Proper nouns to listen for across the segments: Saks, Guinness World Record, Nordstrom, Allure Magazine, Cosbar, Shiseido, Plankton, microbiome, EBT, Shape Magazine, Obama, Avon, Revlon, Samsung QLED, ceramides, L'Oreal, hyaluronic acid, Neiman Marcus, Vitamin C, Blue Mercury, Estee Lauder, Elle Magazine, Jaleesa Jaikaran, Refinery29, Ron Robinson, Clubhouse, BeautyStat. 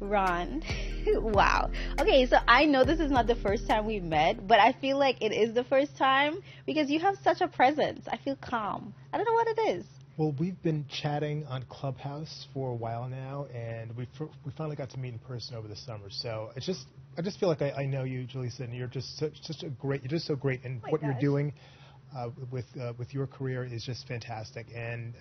Ron. Wow. Okay, so I know this is not the first time we met, but I feel like it is the first time because you have such a presence. I feel calm. I don't know what it is. Well, we've been chatting on Clubhouse for a while now, and we finally got to meet in person over the summer. So it's just, I just feel like I know you, Jaleesa, and you're just so great, and what you're doing with your career is just fantastic. And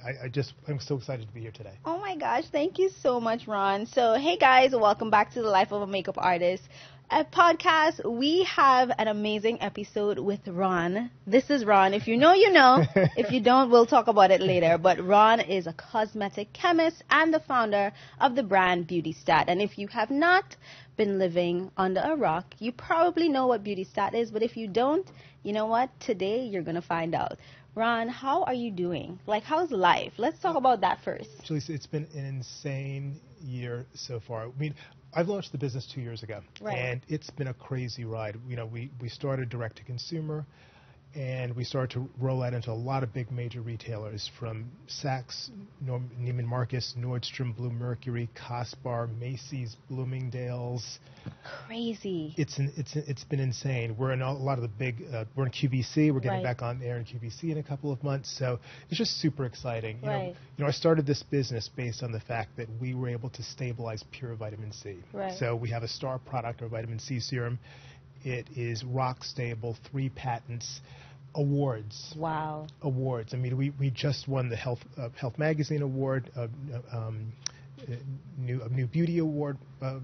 I'm so excited to be here today. Oh my gosh, thank you so much, Ron. So hey guys, welcome back to The Life of a Makeup Artist, a podcast. We have an amazing episode with Ron. This is Ron. If you know, you know. If you don't, we'll talk about it later. But Ron is a cosmetic chemist and the founder of the brand BeautyStat. And if you have not been living under a rock, you probably know what BeautyStat is. But if you don't, you know what? Today, you're going to find out. Ron, how are you doing? Like, how's life? Let's talk about that first. Jaleesa, it's been an insane year so far. I mean, I've launched the business 2 years ago, and it's been a crazy ride. You know, we started direct to consumer, and we started to roll out into a lot of big major retailers from Saks, Neiman Marcus, Nordstrom, Blue Mercury, Cosbar, Macy's, Bloomingdale's. Crazy. It's been insane. We're in a lot of the big. We're in QVC. We're getting back on air in QVC in a couple of months. So it's just super exciting. You know, I started this business based on the fact that we were able to stabilize pure vitamin C. So we have a star product, our vitamin C serum. It is rock stable, 3 patents, awards. Wow. Awards. I mean, we just won the Health Magazine award, a new beauty award.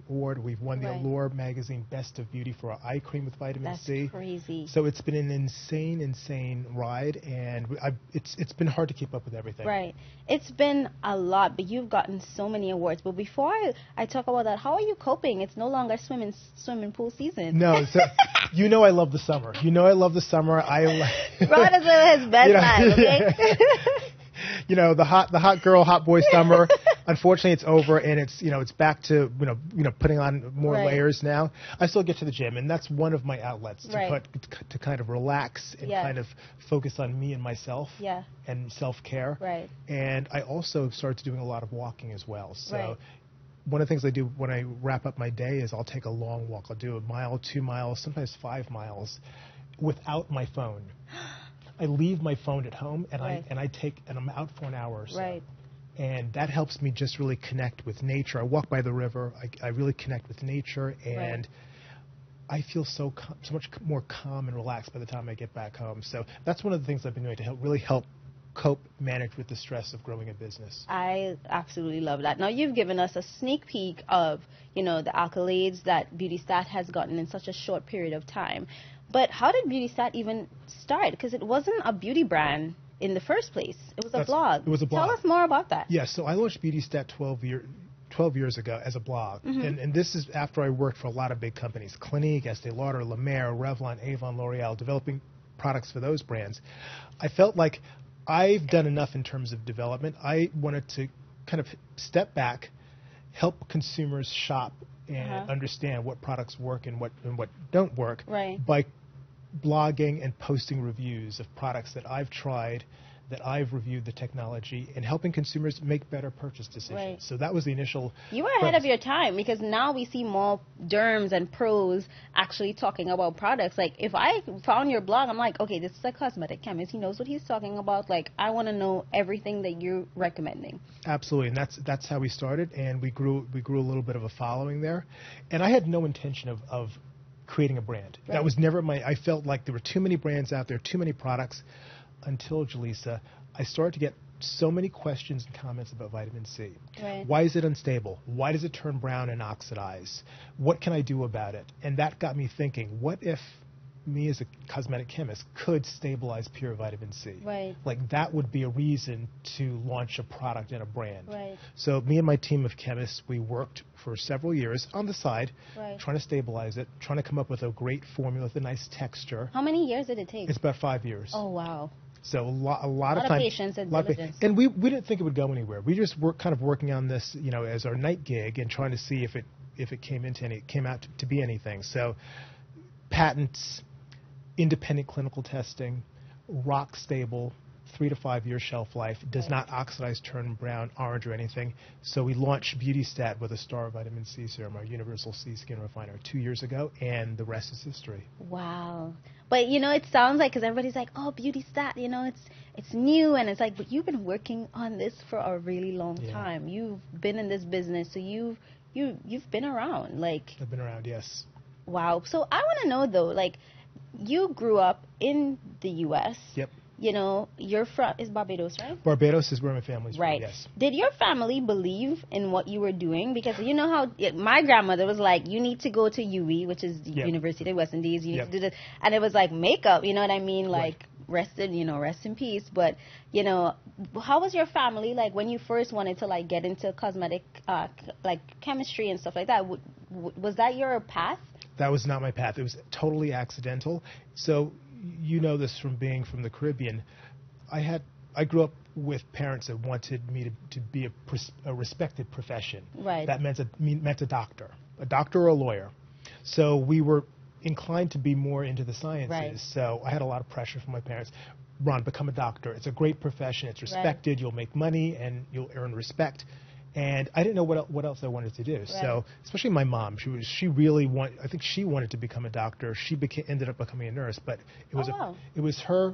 We've won the Allure Magazine Best of Beauty for our eye cream with vitamin C. That's crazy. So it's been an insane ride, and it's been hard to keep up with everything. Right. It's been a lot, but you've gotten so many awards. But before I talk about that, how are you coping? It's no longer swimming pool season. No. So you know I love the summer. Ron is in his best life, okay? You know, the hot girl, hot boy summer. Unfortunately, it's over, and it's back to putting on more layers now. I still get to the gym, and that's one of my outlets to kind of relax and kind of focus on me and myself and self-care. Right. And I also started doing a lot of walking as well. So one of the things I do when I wrap up my day is I'll take a long walk. I'll do a mile, 2 miles, sometimes 5 miles, without my phone. I leave my phone at home, and I'm out for an hour or so. Right. And that helps me just really connect with nature. I walk by the river. I really connect with nature, and I feel so much more calm and relaxed by the time I get back home. So that's one of the things I've been doing to help cope, manage with the stress of growing a business. I absolutely love that. Now, you've given us a sneak peek of, the accolades that BeautyStat has gotten in such a short period of time. But how did BeautyStat even start? Because it wasn't a beauty brand in the first place. It was a blog. It was a blog. Tell us more about that. Yeah, so I launched BeautyStat 12 years ago as a blog. And this is after I worked for a lot of big companies, Clinique, Estee Lauder, La Mer, Revlon, Avon, L'Oreal, developing products for those brands. I felt like I've done enough in terms of development. I wanted to kind of step back, help consumers shop and understand what products work and what don't work by blogging and posting reviews of products that I've tried, that I've reviewed the technology, and helping consumers make better purchase decisions. So that was the initial. You were ahead of your time, because now we see more derms and pros actually talking about products. Like, if I found your blog, I'm like, okay, this is a cosmetic chemist. He knows what he's talking about. Like, I want to know everything that you're recommending. Absolutely, and that's how we started, and we grew a little bit of a following there. And I had no intention of creating a brand. That was never my. I felt like there were too many brands out there, too many products. Until, Jaleesa, I started to get so many questions and comments about vitamin C. Why is it unstable? Why does it turn brown and oxidize? What can I do about it? And that got me thinking, what if me as a cosmetic chemist could stabilize pure vitamin C? Like, that would be a reason to launch a product and a brand. So me and my team of chemists, we worked for several years on the side, trying to stabilize it, trying to come up with a great formula with a nice texture. How many years did it take? It's about 5 years. Oh, wow. So a lot of time, patience and diligence. And we didn't think it would go anywhere. We just were kind of working on this, as our night gig and trying to see if it came out to be anything. So patents, independent clinical testing, rock stable, 3 to 5 year shelf life. It does not oxidize, turn brown, orange, or anything. So we launched BeautyStat with a star vitamin C serum, our universal C skin refiner, 2 years ago, and the rest is history. Wow. But, you know, it sounds like, because everybody's like, oh, BeautyStat, you know, it's new. And it's like, but you've been working on this for a really long time. You've been in this business, so you've been around. I've been around, yes. Wow. So I want to know, though, you grew up in the U.S. Yep. You know, you're from, is Barbados, right? Barbados is where my family's from, yes. Did your family believe in what you were doing? Because you know how my grandmother was like, you need to go to UE, which is the University of West Indies. You need to do this. And it was like makeup, you know what I mean? Like, rest in peace. But, you know, how was your family, like, when you first wanted to, like, get into cosmetic, like, chemistry and stuff like that? Was that your path? That was not my path. It was totally accidental. So you know this from being from the Caribbean. I grew up with parents that wanted me to be a respected profession. Right. That meant a doctor or a lawyer. So we were inclined to be more into the sciences. Right. So I had a lot of pressure from my parents. Ron, become a doctor. It's a great profession. It's respected. Right. You'll make money and you'll earn respect. And I didn't know what else I wanted to do. Right. So, especially my mom, I think she wanted to become a doctor. She ended up becoming a nurse, but it was it was her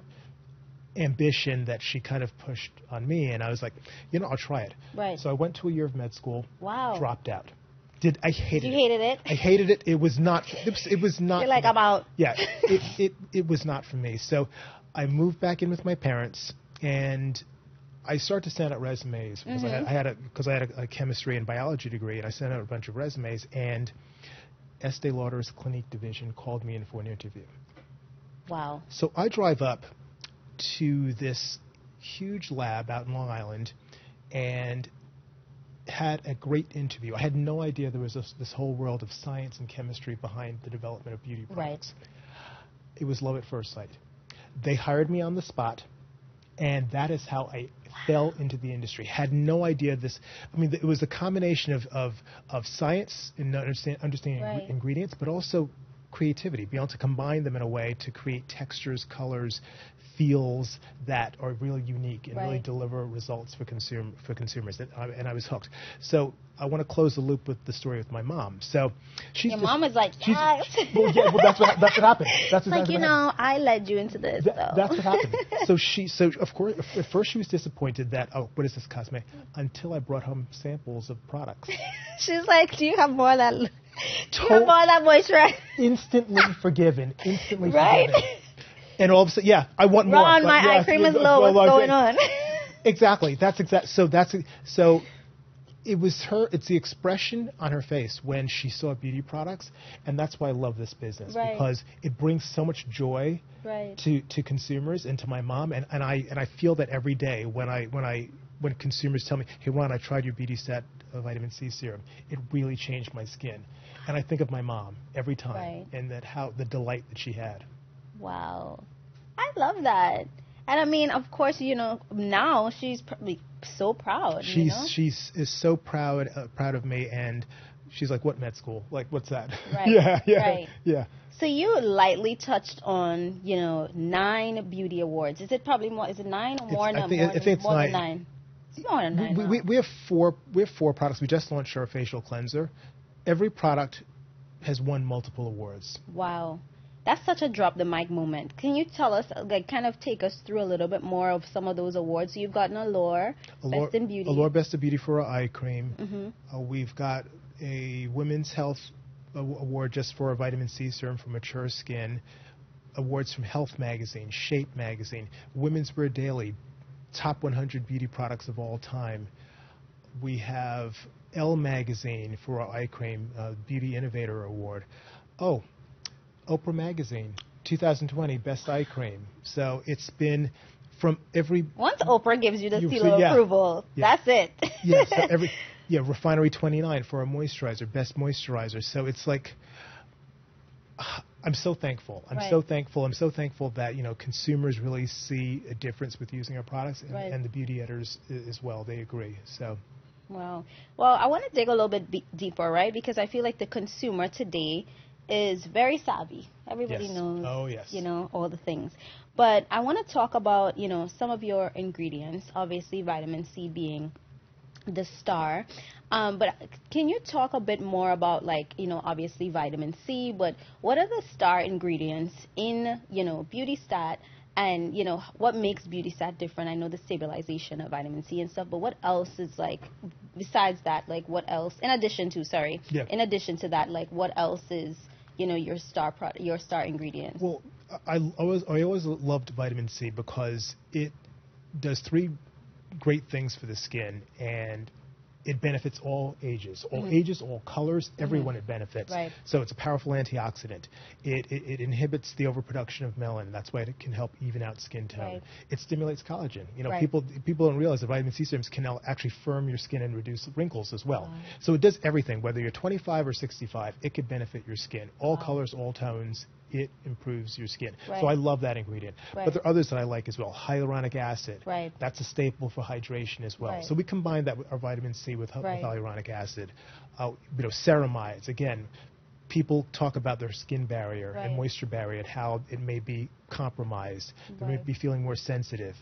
ambition that she kind of pushed on me, and I was like, you know, I'll try it. Right. So I went to a year of med school. Wow. Dropped out. I hated it. I hated it. It was not. You're like, I'm out. Yeah. It was not for me. So I moved back in with my parents, and I started to send out resumes because I had a chemistry and biology degree, and I sent out a bunch of resumes, and Estee Lauder's Clinique division called me in for an interview. Wow. So I drive up to this huge lab out in Long Island and had a great interview. I had no idea there was this whole world of science and chemistry behind the development of beauty products. Right. It was love at first sight. They hired me on the spot. And that is how I fell into the industry. Had no idea this. I mean, it was a combination of science and understanding ingredients, but also creativity, being able to combine them in a way to create textures, colors, feels that are really unique and really deliver results for consumers. And I was hooked. So I want to close the loop with the story with my mom. So your mom was like, yes. That's what happened. That's what happened. I led you into this. That's what happened. So of course, at first she was disappointed that, oh, what is this cosmetic? Until I brought home samples of products. She's like, do you have more of that? Come on, that moisturizer. Instantly forgiven. Instantly forgiven. And all of a sudden, I want more. Ron, my eye cream is low. What's going on? Exactly. So it was her. It's the expression on her face when she saw beauty products, and that's why I love this business because it brings so much joy to consumers and to my mom, and I feel that every day when consumers tell me, hey, Ron, I tried your BeautyStat vitamin C serum. It really changed my skin. And I think of my mom every time and how the delight that she had. Wow. I love that. And I mean, of course, you know, now she's probably so proud. She is so proud of me. And she's like, what med school? Like, what's that? Right. Yeah. So you lightly touched on, you know, 9 beauty awards. Is it probably more? Is it 9 or more? I think it's more than 9. We have four products. We just launched our facial cleanser. Every product has won multiple awards. Wow. That's such a drop the mic moment. Can you tell us, like, kind of take us through a little bit more of some of those awards? So you've gotten Allure Best in Beauty. Allure Best in Beauty for our eye cream. Mm-hmm. We've got a Women's Health award just for our vitamin C serum for mature skin. Awards from Health Magazine, Shape Magazine, Women's Wear Daily, top 100 beauty products of all time. We have Elle Magazine for our eye cream, Beauty Innovator Award. Oh, Oprah Magazine, 2020 Best Eye Cream. So it's been from every... Once Oprah gives you the seal of approval, that's it. Refinery29 for our moisturizer, Best Moisturizer. So it's like... I'm so thankful. I'm so thankful that, you know, consumers really see a difference with using our products and the beauty editors as well. They agree. So. Wow. Well, I want to dig a little bit deeper, right? Because I feel like the consumer today is very savvy. Everybody yes. knows, oh, yes. you know, all the things. But I want to talk about, you know, some of your ingredients, obviously vitamin C being the star. But can you talk a bit more about, like, you know, obviously vitamin C, but what are the star ingredients in, you know, BeautyStat? And, you know, what makes BeautyStat different? I know the stabilization of vitamin C and stuff, but what else is, like, besides that, like, what else? In addition to, sorry. Yeah. In addition to that, like, what else is, you know, your star product, your star ingredient? Well, I always loved vitamin C because it does three great things for the skin, and it benefits all ages, all mm-hmm. ages, all colors, everyone mm-hmm. it benefits. Right. So it's a powerful antioxidant. It inhibits the overproduction of melanin. That's why it can help even out skin tone. Right. It stimulates collagen. You know, right. people don't realize that vitamin C serums can actually firm your skin and reduce wrinkles as well. Wow. So it does everything. Whether you're 25 or 65, it could benefit your skin. All wow. colors, all tones. It improves your skin. Right. So I love that ingredient. Right. But there are others that I like as well. Hyaluronic acid. Right. That's a staple for hydration as well. Right. So we combine that with our vitamin C with hyaluronic acid. You know, ceramides. Again, people talk about their skin barrier right. and moisture barrier and how it may be compromised. They right. may be feeling more sensitive.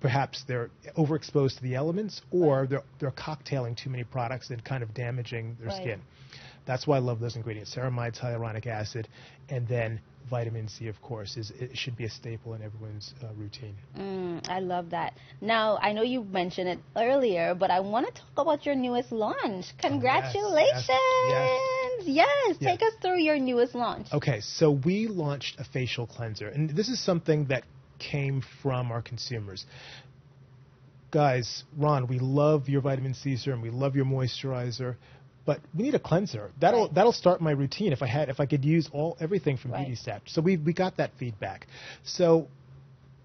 Perhaps they're overexposed to the elements, or right. they're cocktailing too many products and kind of damaging their right. skin. That's why I love those ingredients, ceramides, hyaluronic acid, and then vitamin C, of course. It should be a staple in everyone's routine. I love that. Now, I know you mentioned it earlier, but I want to talk about your newest launch. Congratulations! Yes, take us through your newest launch. Okay, so we launched a facial cleanser, and this is something that came from our consumers. Guys, Ron, we love your vitamin C serum, we love your moisturizer, but we need a cleanser. That'll start my routine if I could use everything from right. BeautyStat. So we got that feedback. So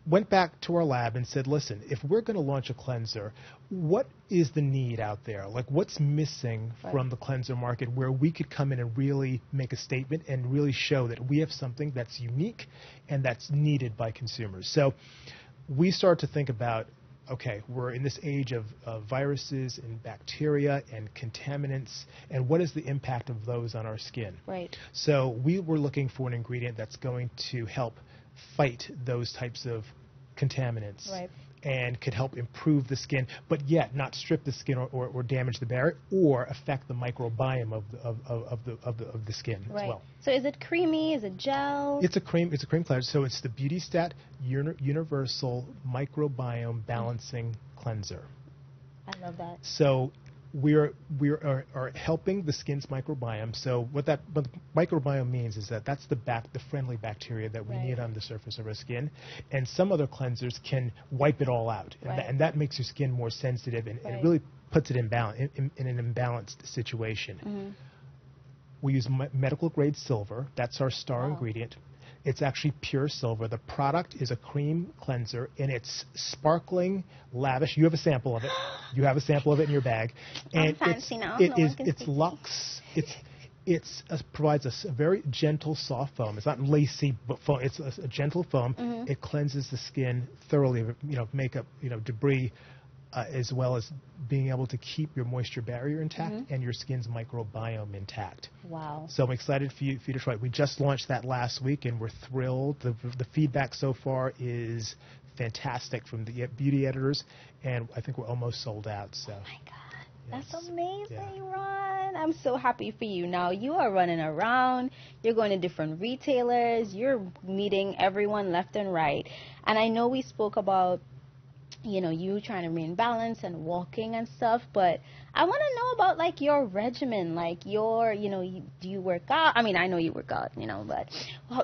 went back to our lab and said, listen, if we're going to launch a cleanser, what is the need out there? Like, what's missing right. from the cleanser market where we could come in and really make a statement and really show that we have something that's unique and that's needed by consumers? So we start to think about, okay, we're in this age of viruses and bacteria and contaminants, and what is the impact of those on our skin? Right. So we were looking for an ingredient that's going to help fight those types of contaminants. Right. And could help improve the skin, but yet not strip the skin or damage the barrier or affect the microbiome of the skin right. as well. So is it creamy? Is it gel? It's a cream cleanser. So it's the BeautyStat Universal Microbiome Balancing Cleanser. I love that. So we are helping the skin's microbiome. So what the microbiome means is that that's the friendly bacteria that we right. need on the surface of our skin. And some other cleansers can wipe it all out. And, right. that makes your skin more sensitive and, right. and it really puts it in an imbalanced situation. Mm-hmm. We use medical grade silver. That's our star wow. ingredient. It's actually pure silver. The product is a cream cleanser, and it's sparkling, lavish. You have a sample of it. You have a sample of it in your bag. And it's luxe. It provides a very gentle, soft foam. It's not lacy, but foam. It's a gentle foam. Mm-hmm. It cleanses the skin thoroughly, you know, makeup, you know, debris, as well as being able to keep your moisture barrier intact mm-hmm. and your skin's microbiome intact. Wow. So I'm excited for you to try it. We just launched that last week, and we're thrilled. The feedback so far is fantastic from the beauty editors, and I think we're almost sold out. So. Oh, my God. Yes. That's amazing, yeah. Ron. I'm so happy for you. Now, you are running around. You're going to different retailers. You're meeting everyone left and right. And I know we spoke about, you know, you trying to remain balanced and walking and stuff, but I want to know about, like, your regimen, like your, you know, do you work out? I mean, I know you work out, you know, but,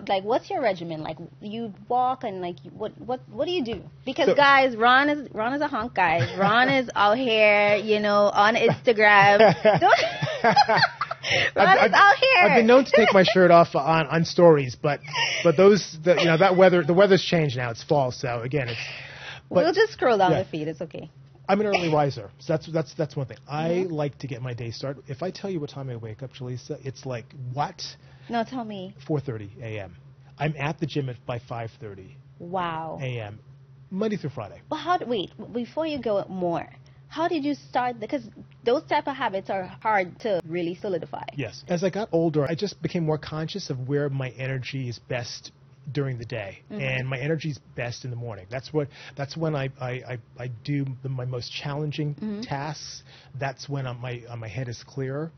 like, what's your regimen? Like, you walk and, like, what do you do? Because, so, guys, Ron is a hunk, guys. Ron is out here, you know, on Instagram. Ron is out here. I've been known to take my shirt off on stories, but you know, the weather's changed now. It's fall, so, again, it's... But we'll just scroll down yeah. the feed. It's okay. I'm an early riser, so that's one thing. I mm-hmm. like to get my day started. If I tell you what time I wake up, Jaleesa, it's like, what? No, tell me. 4:30 a.m. I'm at the gym by 5:30. Wow. A.m. Monday through Friday. Well, before you go more, How did you start? Because those type of habits are hard to really solidify. Yes. As I got older, I just became more conscious of where my energy is best during the day. Mm-hmm. And my energy is best in the morning. That's when I do my most challenging mm-hmm. tasks. That's when my head is clearer.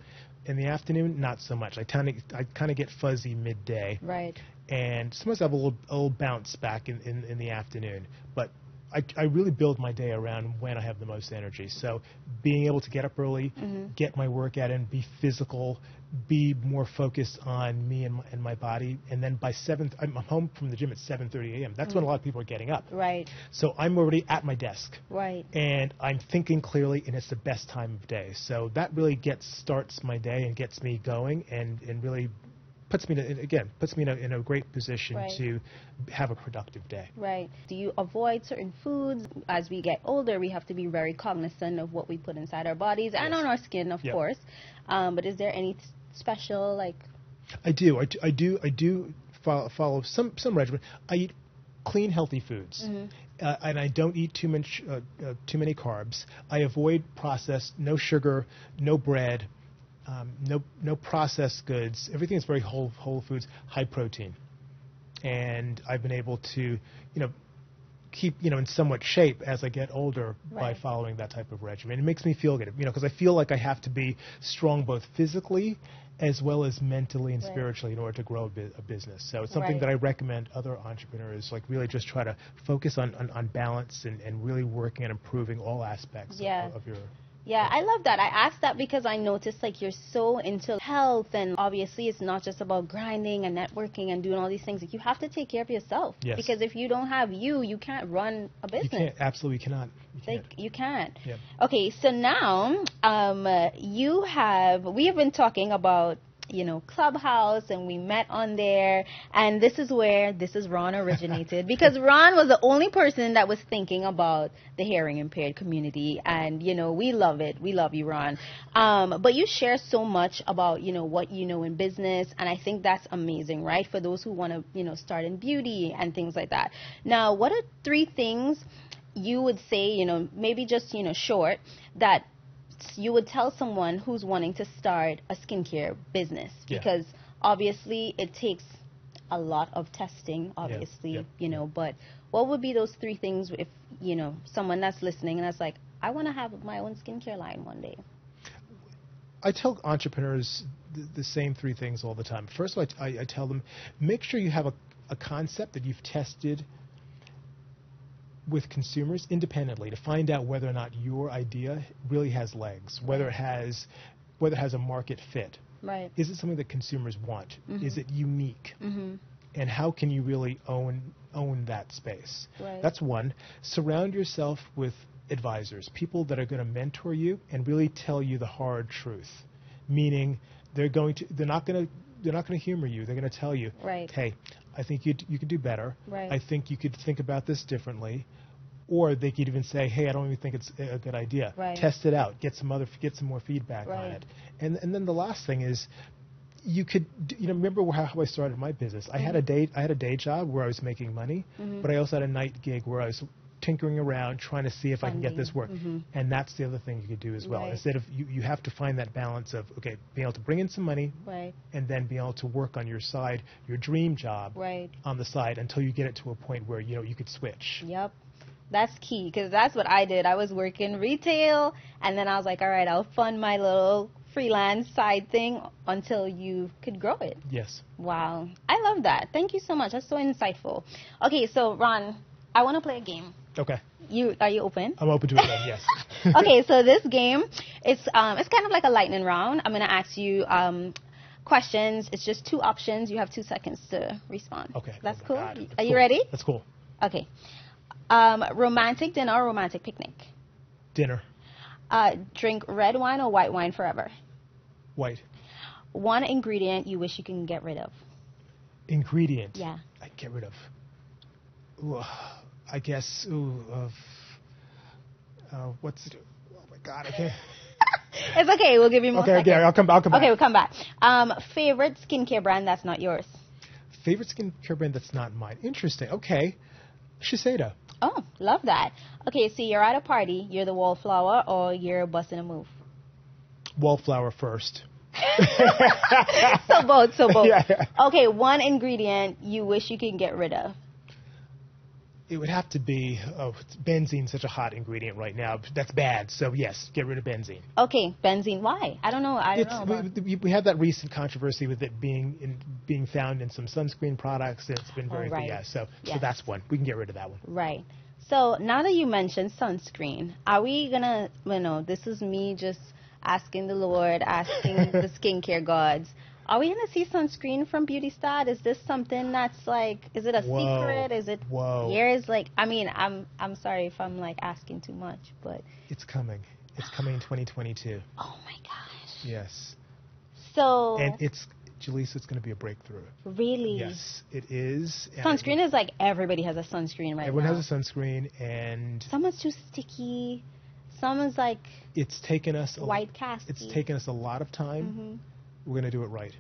In the afternoon, not so much. I kind of get fuzzy midday. Right. And sometimes I have a little bounce back in the afternoon. But I really build my day around when I have the most energy. So being able to get up early, mm-hmm. get my workout in, be physical, be more focused on me and my body. And then by 7, I'm home from the gym at 7:30 a.m. That's mm-hmm. when a lot of people are getting up. Right. So I'm already at my desk. Right. And I'm thinking clearly, and it's the best time of day. So that really starts my day and gets me going and really puts me in a great position right. to have a productive day. Right. Do you avoid certain foods? As we get older, we have to be very cognizant of what we put inside our bodies and yes. on our skin, of yep. course. But is there any special, like? I do follow some regimen. I eat clean, healthy foods. Mm-hmm. And I don't eat too many carbs. I avoid processed, no sugar, no bread. No processed goods. Everything is very whole foods, high protein, and I've been able to, keep in somewhat shape as I get older right. by following that type of regimen. It makes me feel good, because I feel like I have to be strong both physically as well as mentally and right. spiritually in order to grow a business. So it's something right. that I recommend other entrepreneurs, like really just try to focus on balance and really working and improving all aspects yeah. of your. Yeah, I love that. I asked that because I noticed like you're so into health, and obviously it's not just about grinding and networking and doing all these things. Like, you have to take care of yourself. Yes. Because if you don't have you can't run a business. You can't, absolutely cannot. You can't. Yeah. Okay, so now we have been talking about Clubhouse, and we met on there, and this is where This Is Ron originated, because Ron was the only person that was thinking about the hearing impaired community, and we love it. We love you, Ron. But you share so much about what in business, and I think that's amazing, right? For those who want to start in beauty and things like that. Now, what are 3 things you would say, maybe just short, that you would tell someone who's wanting to start a skincare business? Yeah. Because obviously it takes a lot of testing, obviously, yeah. But what would be those 3 things if, someone that's listening and that's like, I want to have my own skincare line one day? I tell entrepreneurs the same 3 things all the time. First of all, I tell them, make sure you have a concept that you've tested with consumers independently to find out whether or not your idea really has legs, whether it has a market fit. Right. Is it something that consumers want? Mm-hmm. Is it unique? Mm-hmm. And how can you really own that space? Right. That's one. Surround yourself with advisors, people that are going to mentor you and really tell you the hard truth, meaning they're not going to humor you. They're going to tell you, right. hey, I think you could do better. Right. I think you could think about this differently. Or they could even say, hey, I don't even think it's a good idea. Right. Test it out. Get some more feedback right. on it. And then the last thing is, you could, remember how I started my business. Mm-hmm. I had a day job where I was making money, mm-hmm. but I also had a night gig where I was tinkering around trying to see if I can get this work. Mm-hmm. And that's the other thing you could do as well. Right. Instead of, you have to find that balance of, okay, being able to bring in some money right. and then being able to work on your side, your dream job right. on the side until you get it to a point where, you could switch. Yep. That's key, because that's what I did. I was working retail, and then I was like, all right, I'll fund my little freelance side thing until you could grow it. Yes. Wow. I love that. Thank you so much. That's so insightful. Okay, so Ron, I want to play a game. Okay. Are you open? I'm open to it then, yes. Okay, so this game, it's kind of like a lightning round. I'm going to ask you questions. It's just 2 options. You have 2 seconds to respond. Okay. That's cool. God, that's cool. Are you ready? That's cool. Okay. Romantic dinner or romantic picnic? Dinner. Drink red wine or white wine forever? White. One ingredient you wish you can get rid of? Ingredient? Yeah. I get rid of. Ooh. I guess, oh my God, I can't. It's okay, we'll give you more seconds. Okay, I'll come back. Okay, we'll come back. Favorite skincare brand that's not yours? Favorite skincare brand that's not mine? Interesting, okay. Shiseido. Oh, love that. Okay, so you're at a party, you're the wallflower, or you're busting a move? Wallflower first. So both. Yeah. Okay, one ingredient you wish you can get rid of. It would have to be, benzene, such a hot ingredient right now. That's bad. So, yes, get rid of benzene. Okay, benzene. Why? I don't know. We have that recent controversy with it being found in some sunscreen products. It's been very, so that's one. We can get rid of that one. Right. So, now that you mentioned sunscreen, are we going to, you know, this is me just asking the Lord, asking the skincare gods. Are we going to see sunscreen from BeautyStat? Is this something that's like, is it a secret? Is it years? Like, I mean, I'm sorry if I'm like asking too much, but. It's coming. It's coming in 2022. Oh my gosh. Yes. So. And it's, Jaleesa, it's going to be a breakthrough. Really? Yes, it is. Sunscreen is like everybody has a sunscreen right now. Everyone has a sunscreen and. Someone's too sticky. Someone's like. It's taken us. White cast. It's taken us a lot of time. Mm-hmm. We're going to do it right,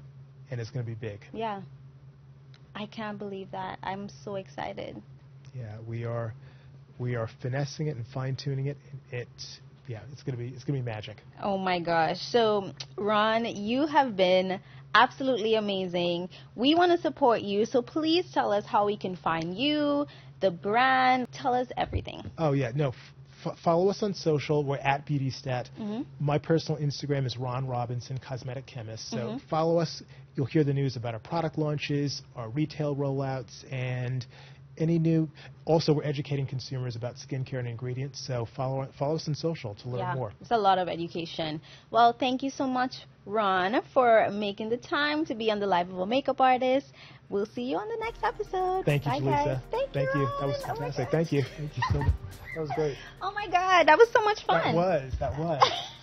and it's going to be big. Yeah. I can't believe that. I'm so excited. Yeah, we are finessing it and fine-tuning it. It's going to be magic. Oh, my gosh. So, Ron, you have been absolutely amazing. We want to support you, so please tell us how we can find you, the brand. Tell us everything. Oh, yeah. No, follow us on social. We're at BeautyStat. Mm-hmm. My personal Instagram is Ron Robinson, cosmetic chemist. So follow us. You'll hear the news about our product launches, our retail rollouts, and any new. Also, we're educating consumers about skincare and ingredients. So follow us on social to learn more. It's a lot of education. Well, thank you so much, Ron, for making the time to be on The Life of a Makeup Artist. We'll see you on the next episode. Thank you, Jaleesa. Thank you. That was fantastic. Thank you. Thank you so much. That was great. Oh my God, that was so much fun. That was.